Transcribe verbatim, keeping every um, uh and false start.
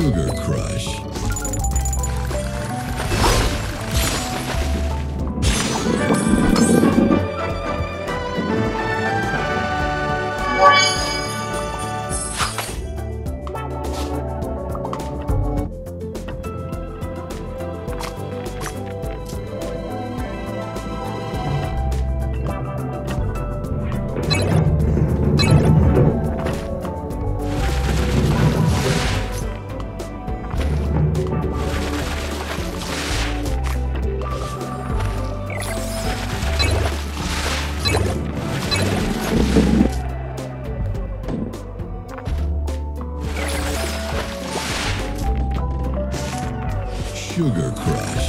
Sugar Crush. Sugar Crush.